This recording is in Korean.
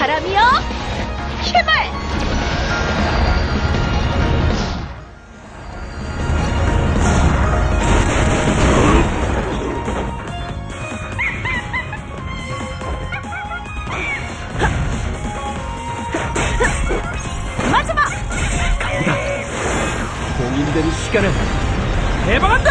바람이여 힘을! 마지막! 간다! 봉인된 시간을 해방한다!